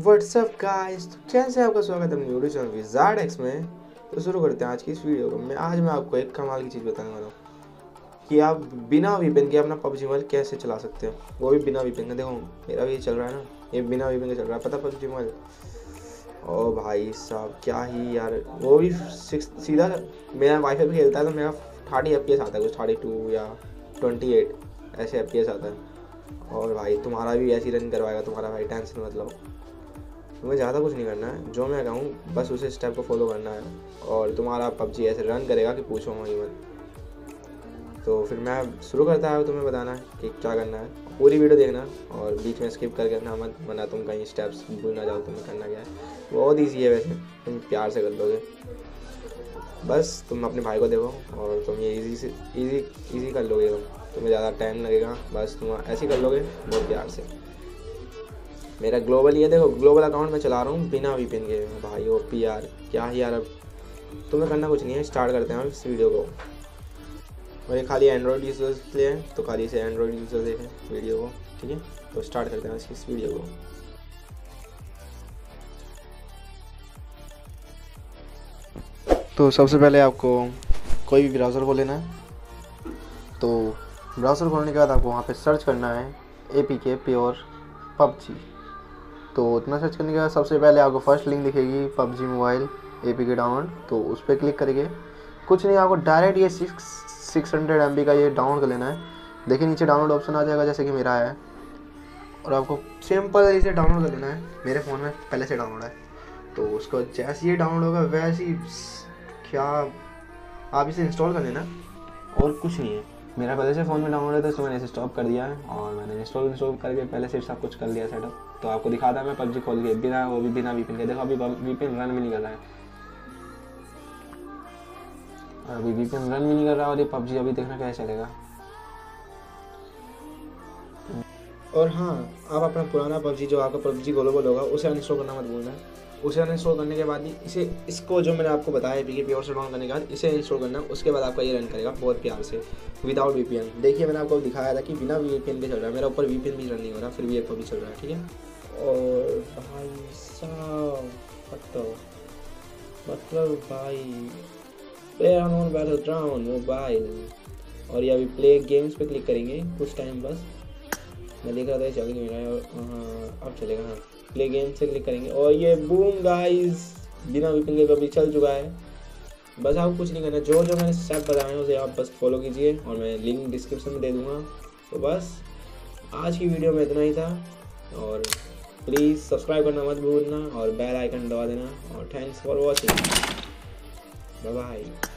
WhatsApp guys, तो कैसे आपका स्वागत है अपने यूट्यूब चैनल विज़ार्ड एक्स में। तो शुरू करते हैं आज की इस वीडियो को। मैं आपको एक कमाल की चीज़ बताने वाला हूँ कि आप बिना वीपन के अपना पबजी मोबाइल कैसे चला सकते हो, वो भी बिना वीपन के। देखो मेरा भी चल रहा है ना, ये बिना वीपन के चल रहा है, पता पबजी मोबाइल। ओ भाई साहब क्या ही यार, वो भी सीधा मेरा वाईफाई पर खेलता है तो मेरा 30 FPS आता है, कुछ 32 या 28 ऐसे FPS आता है। और भाई तुम्हारा भी ऐसी रन करवाएगा तुम्हारा भाई, टेंशन मत लो। तुम्हें ज़्यादा कुछ नहीं करना है, जो मैं कहूँ बस उसे स्टेप को फॉलो करना है और तुम्हारा पबजी ऐसे रन करेगा कि पूछो वहीं मत। तो फिर मैं शुरू करता है, तुम्हें बताना है कि क्या करना है। पूरी वीडियो देखना और बीच में स्किप करके ना मत, वरना तुम कहीं स्टेप्स भूल ना जाओ तुम्हें करना क्या है। बहुत ईजी है वैसे, तुम प्यार से कर दोगे। बस तुम अपने भाई को देखो और तुम ये ईजी कर लोगे। तुम्हें ज़्यादा टाइम लगेगा, बस तुम ऐसे कर लोगे बहुत प्यार से। मेरा ग्लोबल ये देखो, ग्लोबल अकाउंट में चला रहा हूँ बिना वीपीएन के भाई। ओ पी यार क्या ही यार, अब तुम्हें करना कुछ नहीं है। स्टार्ट करते हैं हम इस वीडियो को। मेरे खाली एंड्रॉयड यूजर्स के लिए, तो खाली से एंड्रॉयड यूजर्स देखें वीडियो को, ठीक है। तो स्टार्ट करते हैं इस वीडियो को। तो सबसे पहले आपको कोई भी ब्राउज़र को लेना है। तो ब्राउज़र खोलने के बाद आपको वहाँ पर सर्च करना है apkpure पबजी। तो उतना सर्च करने के बाद सबसे पहले आपको फर्स्ट लिंक दिखेगी पबजी मोबाइल एपीके डाउनलोड, तो उस पर क्लिक करके कुछ नहीं आपको डायरेक्ट ये 600 MB का ये डाउनलोड कर लेना है। देखिए नीचे डाउनलोड ऑप्शन आ जाएगा जैसे कि मेरा है, और आपको सिंपल इसे डाउनलोड कर लेना है। मेरे फ़ोन में पहले से डाउनलोड है, तो उसको जैसे ही डाउनलोड होगा वैसे ही क्या आप इसे इंस्टॉल कर लेना, और कुछ नहीं है। मेरा पहले से फ़ोन में डाउनलोड है तो मैंने इसे स्टॉप कर दिया है, और मैंने इंस्टॉल करके पहले से सब कुछ कर लिया सेटअप। तो आपको दिखा था मैं पबजी खोल के बिना, वो भी बिना वीपीएन के। देखो अभी वीपीएन रन भी नहीं कर रहा है, अभी वीपीएन रन भी नहीं कर रहा, और ये पबजी अभी देखना कैसे चलेगा। और हाँ, आप अपना पुराना पबजी जो आपका पबजी ग्लोबल होगा उसे अनइंस्टॉल करना मत भूलना। उसे अनइंस्टॉल करने के बाद ही इसे, इसको जो मैंने आपको बताया apkpure से डाउनलोड करने के बाद इसे इंस्टॉल करना है। उसके बाद आपका ये रन करेगा बहुत प्यार से विदाउट वीपीएन। देखिए मैंने आपको दिखाया था कि बिना वीपीएन के चल रहा है, मेरा ऊपर वीपीएन भी रन नहीं हो रहा, फिर भी ये पबजी चल रहा है, ठीक है। और भाई साहब मतलब भाई मोबाइल, और ये अभी प्ले गेम्स पे क्लिक करेंगे कुछ टाइम बस। मैं देख रहा था चल नहीं रहा है, और अब चलेगा। हाँ प्ले गेम से क्लिक करेंगे और ये बूम गाइस बिना वीपीएन के अभी चल चुका है। बस आपको कुछ नहीं करना, जो जो मैंने स्टेप बताए हैं उसे आप बस फॉलो कीजिए, और मैं लिंक डिस्क्रिप्शन में दे दूंगा। तो बस आज की वीडियो में इतना ही था, और प्लीज़ सब्सक्राइब करना मत भूलना और बेल आइकन दबा देना। और thanks for watching, bye bye.